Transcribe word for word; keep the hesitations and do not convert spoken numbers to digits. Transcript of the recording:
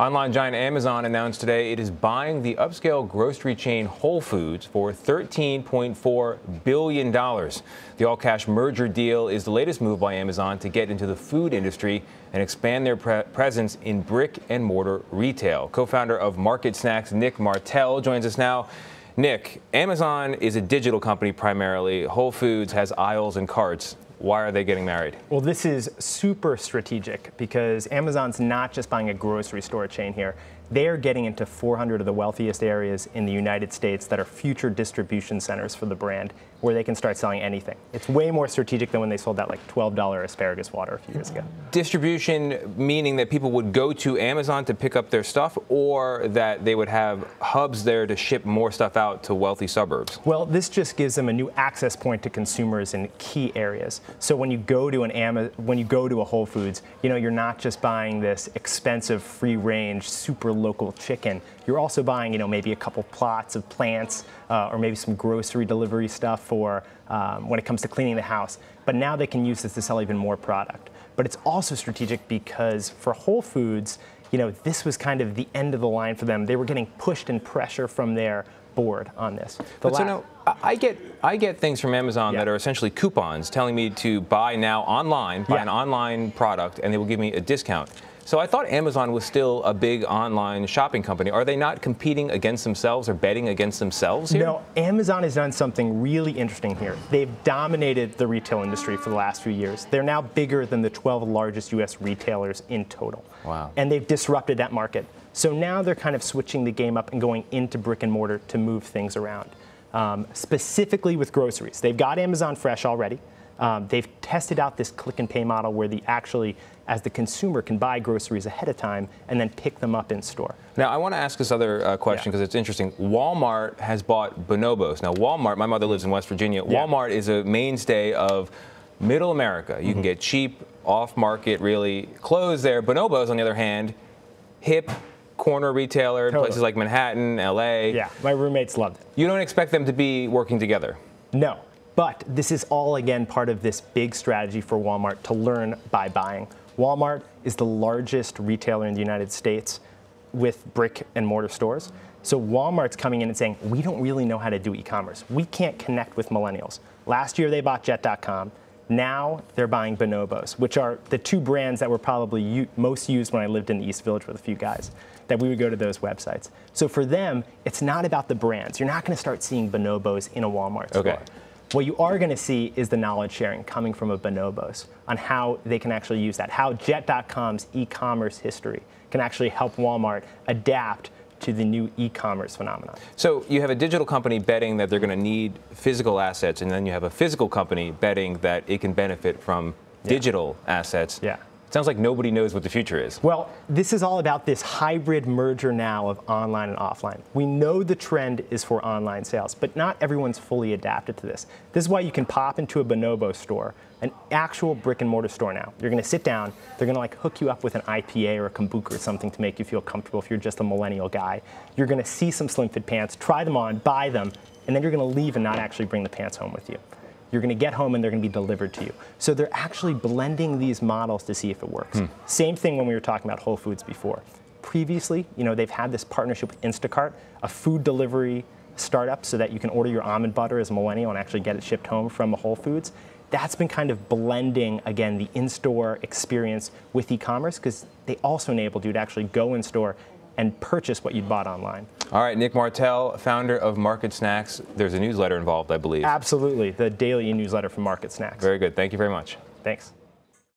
Online giant Amazon announced today it is buying the upscale grocery chain Whole Foods for thirteen point four billion dollars. The all-cash merger deal is the latest move by Amazon to get into the food industry and expand their pre presence in brick-and-mortar retail. Co-founder of Market Snacks, Nick Martell, joins us now. Nick, Amazon is a digital company primarily. Whole Foods has aisles and carts. Why are they getting married? Well, this is super strategic because Amazon's not just buying a grocery store chain here. They're getting into four hundred of the wealthiest areas in the United States that are future distribution centers for the brand where they can start selling anything. It's way more strategic than when they sold that like twelve dollar asparagus water a few years ago. Distribution meaning that people would go to Amazon to pick up their stuff or that they would have hubs there to ship more stuff out to wealthy suburbs? Well, this just gives them a new access point to consumers in key areas. So when you go to an Amazon, when you go to a Whole Foods, you know, you're not just buying this expensive free-range, super local chicken. You're also buying, you know, maybe a couple plots of plants uh, or maybe some grocery delivery stuff for um, when it comes to cleaning the house. But now they can use this to sell even more product. But it's also strategic because for Whole Foods, you know, this was kind of the end of the line for them. They were getting pushed and pressure from their board on this. The but so now, I get I get things from Amazon yeah. that are essentially coupons telling me to buy now online, buy yeah. an online product, and they will give me a discount. So I thought Amazon was still a big online shopping company. Are they not competing against themselves or betting against themselves here? No, Amazon has done something really interesting here. They've dominated the retail industry for the last few years. They're now bigger than the twelve largest U S retailers in total. Wow. And they've disrupted that market. So now they're kind of switching the game up and going into brick and mortar to move things around. Um, specifically with groceries. They've got Amazon Fresh already. Um, they've tested out this click and pay model where the actually, as the consumer, can buy groceries ahead of time and then pick them up in store. Now, I want to ask this other uh, question because yeah. it's interesting. Walmart has bought Bonobos. Now, Walmart, my mother lives in West Virginia. Yeah. Walmart is a mainstay of middle America. You mm-hmm. can get cheap, off-market, really clothes there. Bonobos, on the other hand, hip, corner retailer, totally. Places like Manhattan, L A. Yeah, my roommates loved it. You don't expect them to be working together? No, but this is all, again, part of this big strategy for Walmart to learn by buying. Walmart is the largest retailer in the United States with brick and mortar stores. So Walmart's coming in and saying, we don't really know how to do e-commerce. We can't connect with millennials. Last year they bought Jet dot com. Now they're buying Bonobos, which are the two brands that were probably u most used when I lived in the East Village with a few guys, that we would go to those websites. So for them, it's not about the brands. You're not going to start seeing Bonobos in a Walmart store. Okay. What you are going to see is the knowledge sharing coming from a Bonobos on how they can actually use that, how Jet dot com's e-commerce history can actually help Walmart adapt to the new e-commerce phenomenon. So you have a digital company betting that they're going to need physical assets, and then you have a physical company betting that it can benefit from yeah. digital assets. Yeah. It sounds like nobody knows what the future is. Well, this is all about this hybrid merger now of online and offline. We know the trend is for online sales, but not everyone's fully adapted to this. This is why you can pop into a Bonobo store, an actual brick and mortar store now. You're going to sit down. They're going to like hook you up with an I P A or a kombucha or something to make you feel comfortable if you're just a millennial guy. You're going to see some slim fit pants, try them on, buy them, and then you're going to leave and not actually bring the pants home with you. You're going to get home and they're going to be delivered to you. So they're actually blending these models to see if it works. Hmm. Same thing when we were talking about Whole Foods before. Previously, you know, they've had this partnership with Instacart, a food delivery startup, so that you can order your almond butter as a millennial and actually get it shipped home from a Whole Foods. That's been kind of blending, again, the in-store experience with e-commerce because they also enabled you to actually go in-store and purchase what you'd bought online. All right, Nick Martell, founder of Market Snacks. There's a newsletter involved, I believe. Absolutely, the daily newsletter from Market Snacks. Very good. Thank you very much. Thanks.